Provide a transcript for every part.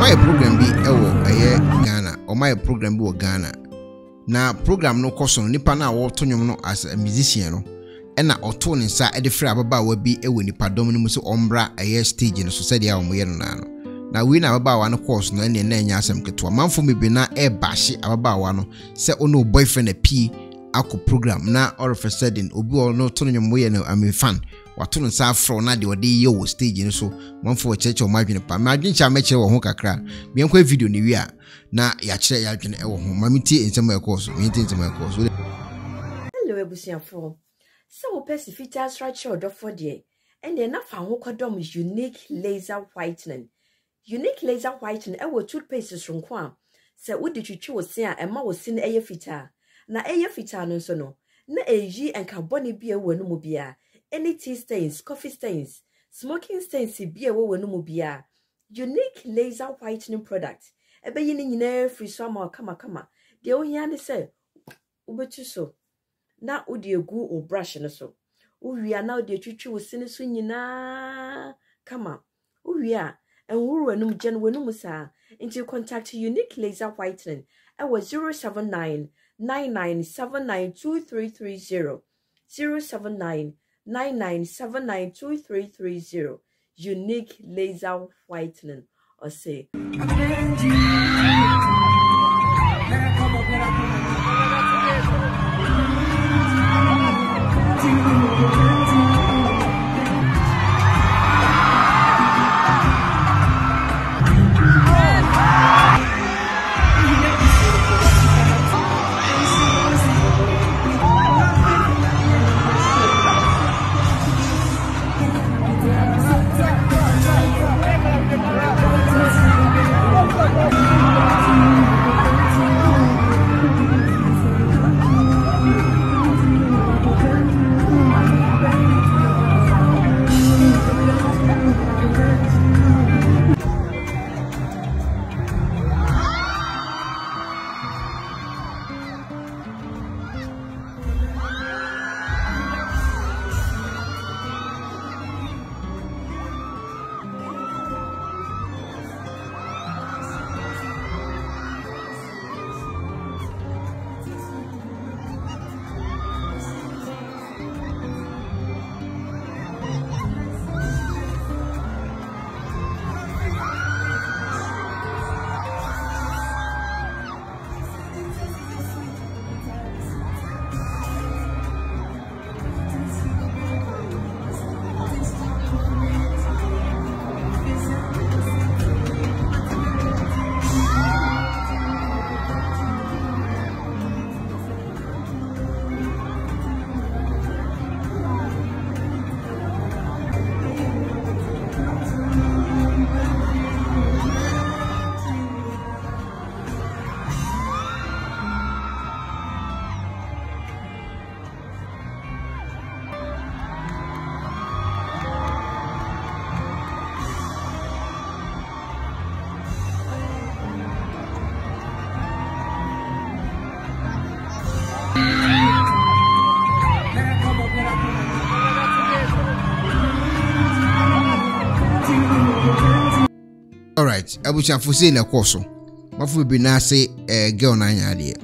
My program be a Ghana or my program be Ghana. Na program no cost on nipa na wo tonyom no as a musician no and na oto ni sa e de free ababa wa bi e we nipa dom no so ombra a stage no so said ya omo ye no na no na we na ababa wa no course no ene na enya asem keto manfo me bi na e bashi ababa wa no se ono boyfriend a p ako program na all of a sudden obi o no tonyom we no am fan wa to no sa afro na de o de ye wo stage no so manfo o cheche o madwene pa madwene cha me che wo ho kakra me enko video ni wi a na ya kire ya dwene ewo ho mamiti ensem e course we ntensem e course hello ebusian fo so pesi features right show do for there and then na fa ho kodom unique laser whitening ewo toothpaste sronko a se wodi twitwi wo sin a ema wo sin eye fitaa na eye fitaa no so no na eji enka boni bi ewo no mo bia any tea stains, coffee stains, smoking stains bi ewo no mo bia unique laser whitening product ebe yini nyina free so ma kama de ohia ne se ubetu so na odi egu o brush ne so uwia na odi twitwi wo sine so nyina kama uwia enwuru anum gen wanum sa into contact unique laser whitening at 079 9979 2330 079 9979 2330 unique laser whitening or say all right, I wish I for seeing a course. What would be nice, a girl 9 idea.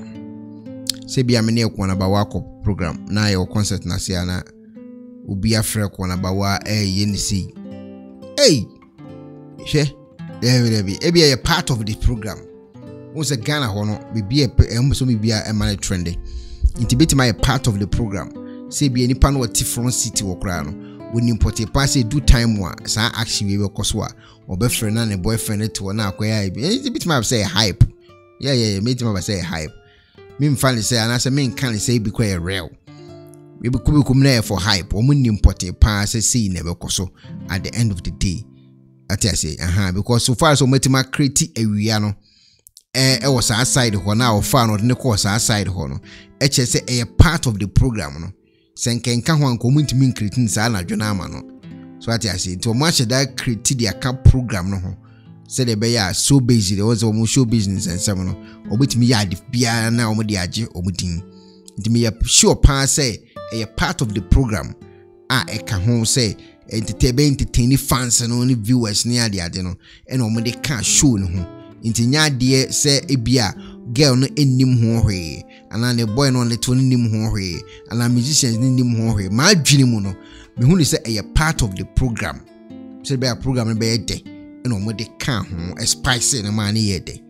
Say, be a mini one about our program. Now your concert, Nasiana will be a freak one about our ANC. Hey, she, there be a part of the program. Once a Ghana honor, be a almost be a man trendy. Intibate my part of the program. Say, be any pan or different city or crown. When you put a pass, do time one. So I actually will cause what or boyfriend and a boyfriend to an acquire. It's a bit my say hype. Yeah, made him say hype. Mim finally say, and as a man can't say, be quite real. We could come there for hype or when you put a pass, see never cause so at the end of the day. I say, because so far so much my critic a Riano. I was outside Hona or found or the course outside Hono. HSA a part of the program. No? Senken can one comment mean creating Sana Jonamano. So, what I say, to much that created the account program no. Said the bear so busy, there was almost show business and seminal, or with me at the piano or mediage or meeting. To me, a sure pass say a part of the program. I can home say entertain fans and only viewers near the adeno and omode can show no nti nya de se ebia girl no ennim ho hwe ana ne boy no ne to ennim ho hwe ana musicians ne ennim ho hwe ma adwene mu no me hu ni se e part of the program se be a program be de na omode kan ho spice na ma ne ye de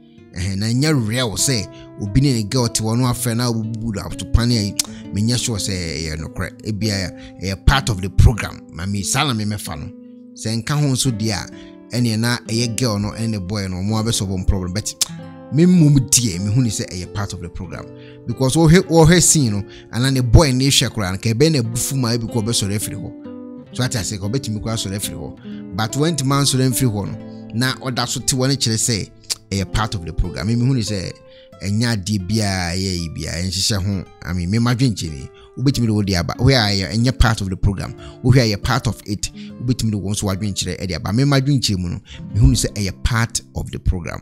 na nya real se obi ne girl te wono afre na obubu up to pan e me nya sure se e no kra ebia e part of the program ma me sala me mefa no se nka ho so de a ene na eye girl no ene boy no mo abeso bo problem but me mum die me hu ni say eye part of the program because o he scene no ana ne boy ne hwe kura nka be na bufu ma bi ko beso re firi ho so at say ko betimi kura so re firi ho but when the man so re firi ho no na oda so te woni kire say eye part of the program me hu ni say enya de bia ye bia enhye ho ami me ma dwenche ni ubetimi wo de aba we are enya part of the program we are a part of it ubetimi wo nso adwenche e de aba me ma dwenche mu no me hu ni say eye part of the program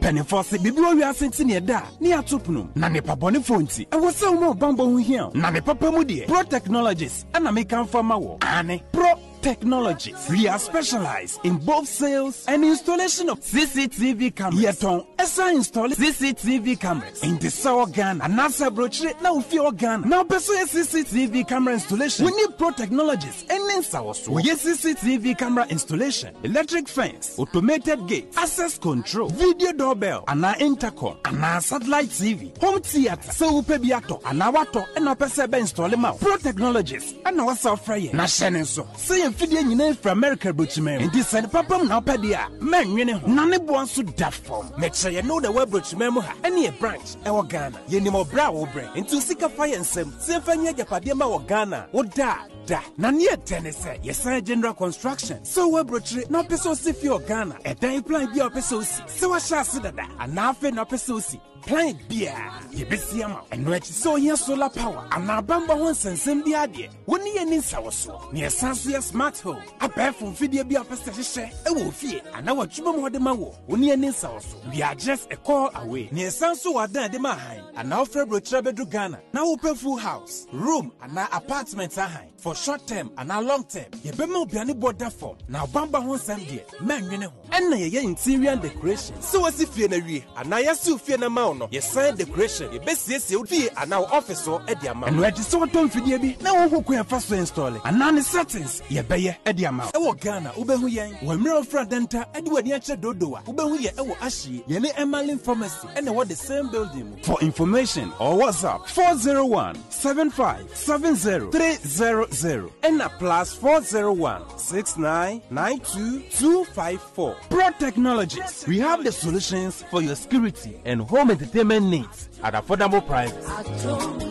Penifos, be blow your sense in your da, near Tupnum, Nanepa Bonifonti. I was so more bamboo here, Nanepapa Mudi, Pro Technologies, and I make come for my work. Anne, Pro Technologies. We are specialized in both sales and installation of CCTV cameras. Yeton, Esa install CCTV cameras in the Sour Ghana, and NASA brochure now fear Ghana. Now, pursue CCTV camera installation. We need Pro Technologies and Ninsawas. We need CCTV camera installation, electric fence, automated gate, access control, video doorbell, and our intercom, and our satellite TV, home theater, so Pebiato, and our to and our Pesebe install them out. Pro Technologies and our software, Nashanen so. Feeding from America, Butchman, and this and Papa Napadia, man, you know, none wants to that form. Make sure you know the web Butchman, any branch, our Ghana, you know, brow brain, and to seek a fire and some, Symphony, Yapadema, or Ghana, or da, da, Nania Tennessee, yes, I general construction. So web Butchman, no pesos if you're Ghana, and they apply your pesos, so I shall see that, and now for no pesos. Plant beer, ye besiama, and which so here solar power, and our bamba once and send the idea. When ye in Sawaso, near Sansuya smart home, a pair from Fidia be a pastor, a wolf, and our chumma de mawo, when ye in Sawaso, we are just a call away, near Sansu Ada de Mahain, and our favorite Trebedu Ghana, now open full house, room, and our apartments are high for short term and our long term. Ye bemo be any border form, now bamba once and dear, man, you know, and ye interior decoration. So as if you're and I assume you're mouth. Yes, sir, decoration. Your best yes, you'll be an officer at the amount. And where is so done for the now who can first install it? And none is settings. Ye bear at the amount. Our Ghana, Ubehuyan, when Mirror Fradenta, Edward Yacha Dodoa, Ubehuya, our Ashi, Yene Emmalin Pharmacy, and what the same building. For information or WhatsApp 401-7570-300 and a plus 401-6992-254. Pro Technologies. We have the solutions for your security and home entertainment needs at affordable prices.